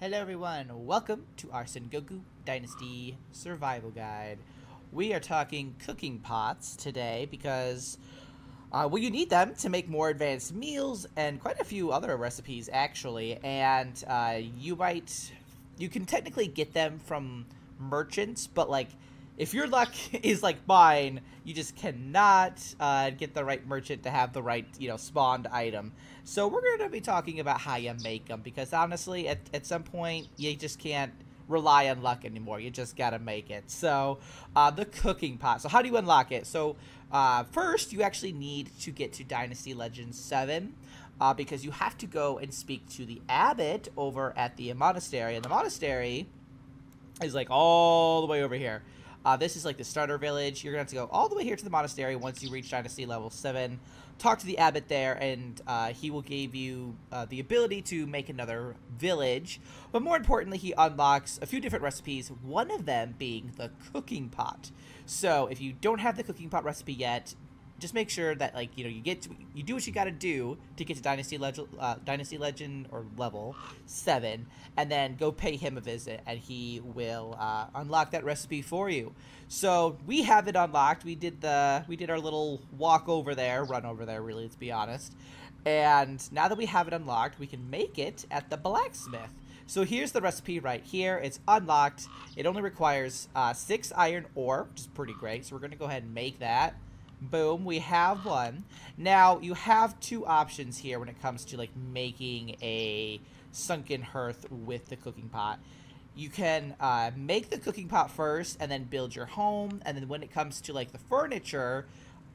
Hello everyone, welcome to our Sengoku Dynasty Survival Guide. We are talking cooking pots today because, well, you need them to make more advanced meals and quite a few other recipes actually, and you can technically get them from merchants, but like, if your luck is like mine, you just cannot get the right merchant to have the right, spawned item. So we're going to be talking about how you make them, because honestly, at some point, you just can't rely on luck anymore. You just got to make it. So the cooking pot. So how do you unlock it? So first, you actually need to get to Dynasty Legends 7. Because you have to go and speak to the abbot over at the monastery. And the monastery is like all the way over here. This is like the starter village. You're going to have to go all the way here to the monastery once you reach Dynasty level 7. Talk to the abbot there, and he will give you the ability to make another village. But more importantly, he unlocks a few different recipes, one of them being the cooking pot. So if you don't have the cooking pot recipe yet, just make sure that, like, you do what you gotta do to get to Dynasty Legend or level 7, and then go pay him a visit, and he will unlock that recipe for you. So we have it unlocked. We did our little walk over there, run over there, really. Let's be honest. And now that we have it unlocked, we can make it at the blacksmith. So here's the recipe right here. It's unlocked. It only requires 6 iron ore, which is pretty great. So we're gonna go ahead and make that. Boom, we have one. Now, you have two options here when it comes to, like, making a sunken hearth with the cooking pot. You can make the cooking pot first and then build your home. And then when it comes to, like, the furniture,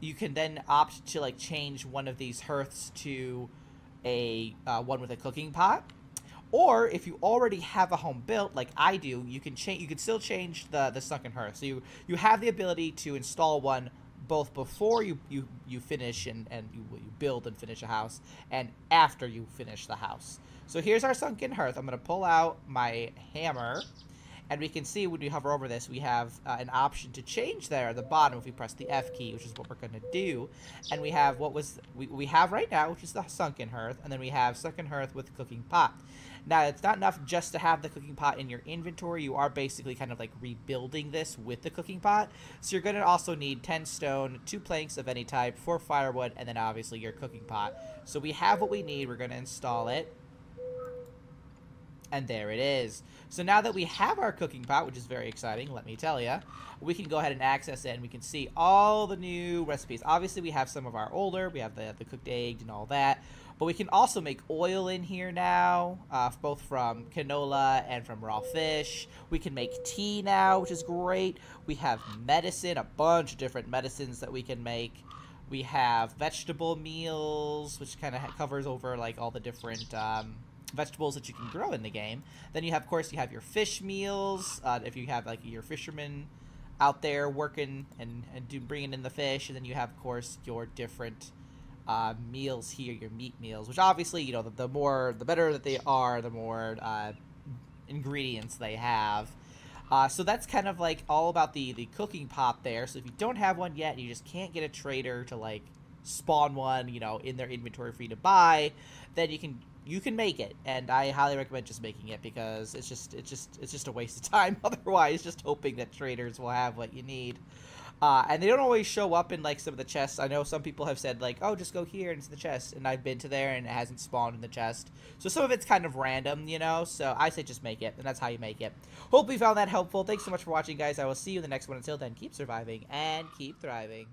you can then opt to, like, change one of these hearths to a one with a cooking pot. Or if you already have a home built, like I do, you can change. You can still change the sunken hearth. So you have the ability to install one both before you finish and you build and finish a house, and after you finish the house. So here's our sunken hearth. I'm going to pull out my hammer, and we can see when we hover over this, we have an option to change there at the bottom if we press the F key, which is what we're going to do. And we have what we have right now, which is the sunken hearth, and then we have sunken hearth with cooking pot. Now, it's not enough just to have the cooking pot in your inventory. You are basically kind of like rebuilding this with the cooking pot. So you're going to also need 10 stone, 2 planks of any type, 4 firewood, and then obviously your cooking pot. So we have what we need. We're going to install it. And there it is. So now that we have our cooking pot, which is very exciting, let me tell you, we can go ahead and access it, and we can see all the new recipes. Obviously, we have some of our older. We have the cooked egg and all that. But we can also make oil in here now, both from canola and from raw fish. We can make tea now, which is great. We have medicine, a bunch of different medicines that we can make. We have vegetable meals, which kind of covers over, like, all the different vegetables that you can grow in the game. Then you have, of course, you have your fish meals. If you have, like, your fishermen out there working and bringing in the fish, and then you have, of course, your different meals here, your meat meals, which obviously, the better that they are, the more ingredients they have. So that's kind of like all about the cooking pot there. So if you don't have one yet, you just can't get a trader to, like, spawn one, in their inventory for you to buy, then you can make it, and I highly recommend just making it, because it's just a waste of time otherwise, just hoping that traders will have what you need. And they don't always show up in, like, some of the chests. I know some people have said, like, oh, just go here and it's the chest, and I've been to there and it hasn't spawned in the chest. So some of it's kind of random, so I say just make it, and that's how you make it. Hope you found that helpful. Thanks so much for watching, guys. I will see you in the next one. Until then, keep surviving and keep thriving.